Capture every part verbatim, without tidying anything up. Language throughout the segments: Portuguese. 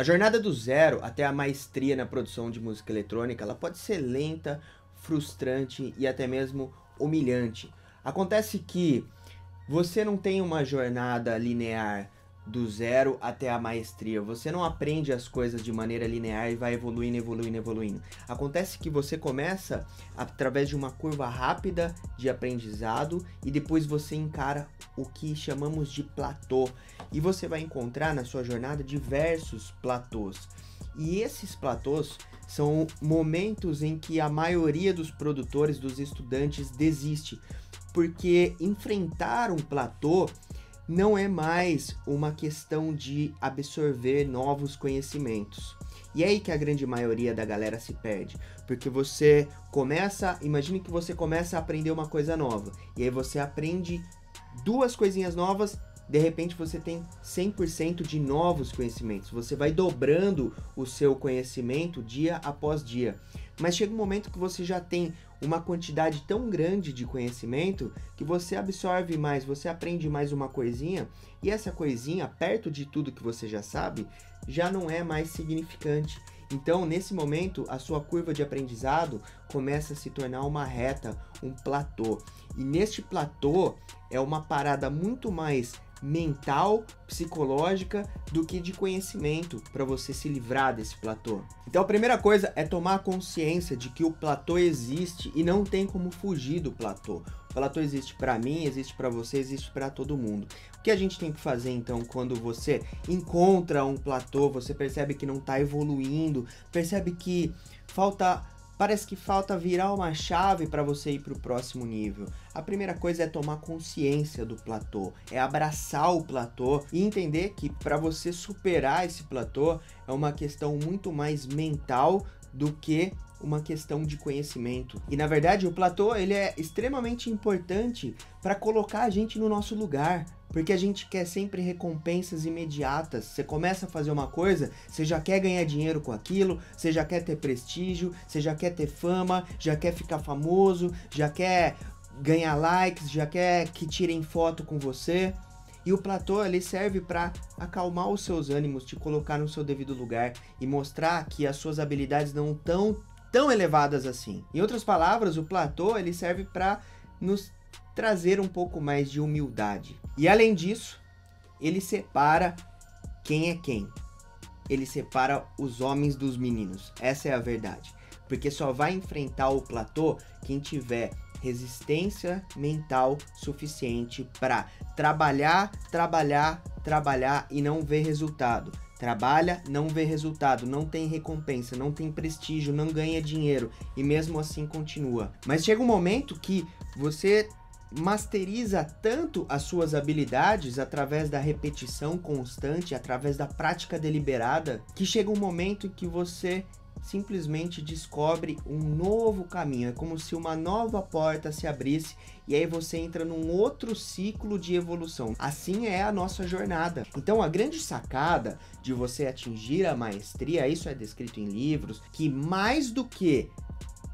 A jornada do zero até a maestria na produção de música eletrônica, ela pode ser lenta, frustrante e até mesmo humilhante. Acontece que você não tem uma jornada linear do zero até a maestria. Você não aprende as coisas de maneira linear e vai evoluindo, evoluindo, evoluindo. Acontece que você começa através de uma curva rápida de aprendizado e depois você encara o que chamamos de platô. E você vai encontrar na sua jornada diversos platôs. E esses platôs são momentos em que a maioria dos produtores, dos estudantes, desiste. Porque enfrentar um platô não é mais uma questão de absorver novos conhecimentos. E é aí que a grande maioria da galera se perde, porque você começa, imagine que você começa a aprender uma coisa nova, e aí você aprende duas coisinhas novas, de repente você tem cem por cento de novos conhecimentos, você vai dobrando o seu conhecimento dia após dia. Mas chega um momento que você já tem uma quantidade tão grande de conhecimento que você absorve mais, você aprende mais uma coisinha e essa coisinha, perto de tudo que você já sabe, já não é mais significante. Então, nesse momento, a sua curva de aprendizado começa a se tornar uma reta, um platô. E neste platô é uma parada muito mais mental, psicológica, do que de conhecimento para você se livrar desse platô. Então a primeira coisa é tomar consciência de que o platô existe e não tem como fugir do platô. O platô existe para mim, existe para você, existe para todo mundo. O que a gente tem que fazer então quando você encontra um platô, você percebe que não está evoluindo, percebe que falta... Parece que falta virar uma chave para você ir para o próximo nível. A primeira coisa é tomar consciência do platô, é abraçar o platô e entender que para você superar esse platô é uma questão muito mais mental do que uma questão de conhecimento. E na verdade o platô ele é extremamente importante para colocar a gente no nosso lugar. Porque a gente quer sempre recompensas imediatas. Você começa a fazer uma coisa, você já quer ganhar dinheiro com aquilo, você já quer ter prestígio, você já quer ter fama, já quer ficar famoso, já quer ganhar likes, já quer que tirem foto com você. E o platô ele serve para acalmar os seus ânimos, te colocar no seu devido lugar e mostrar que as suas habilidades não estão tão elevadas assim. Em outras palavras, o platô ele serve para nos trazer um pouco mais de humildade. E além disso, ele separa quem é quem. Ele separa os homens dos meninos. Essa é a verdade. Porque só vai enfrentar o platô quem tiver resistência mental suficiente para trabalhar, trabalhar, trabalhar e não ver resultado. Trabalha, não vê resultado, não tem recompensa, não tem prestígio, não ganha dinheiro e mesmo assim continua. Mas chega um momento que você masteriza tanto as suas habilidades através da repetição constante, através da prática deliberada, que chega um momento em que você simplesmente descobre um novo caminho. É como se uma nova porta se abrisse e aí você entra num outro ciclo de evolução. Assim é a nossa jornada. Então a grande sacada de você atingir a maestria, isso é descrito em livros, que mais do que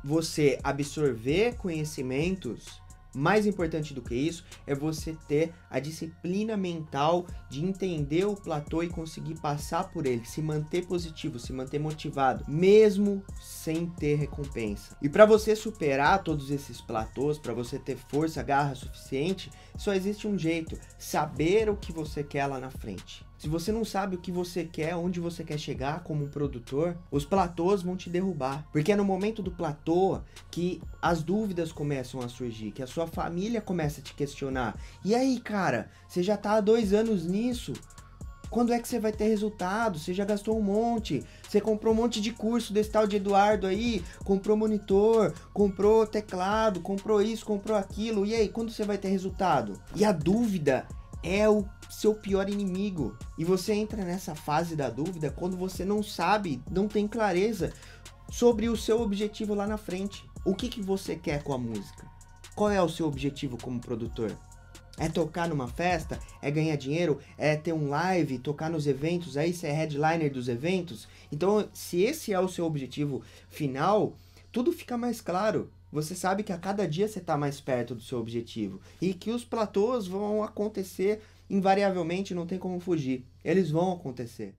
você absorver conhecimentos, mais importante do que isso é você ter a disciplina mental de entender o platô e conseguir passar por ele, se manter positivo, se manter motivado, mesmo sem ter recompensa. E para você superar todos esses platôs, para você ter força, garra suficiente, só existe um jeito: saber o que você quer lá na frente. Se você não sabe o que você quer, onde você quer chegar como um produtor, os platôs vão te derrubar. Porque é no momento do platô que as dúvidas começam a surgir, que a sua família começa a te questionar. E aí, cara, você já tá há dois anos nisso? Quando é que você vai ter resultado? Você já gastou um monte, você comprou um monte de curso desse tal de Eduardo aí, comprou monitor, comprou teclado, comprou isso, comprou aquilo. E aí, quando você vai ter resultado? E a dúvida é o seu pior inimigo. E você entra nessa fase da dúvida quando você não sabe, não tem clareza sobre o seu objetivo lá na frente. O que que você quer com a música? Qual é o seu objetivo como produtor? É tocar numa festa? É ganhar dinheiro? É ter um live? Tocar nos eventos? Aí você é headliner dos eventos? Então, se esse é o seu objetivo final, tudo fica mais claro. Você sabe que a cada dia você está mais perto do seu objetivo e que os platôs vão acontecer invariavelmente, não tem como fugir, eles vão acontecer.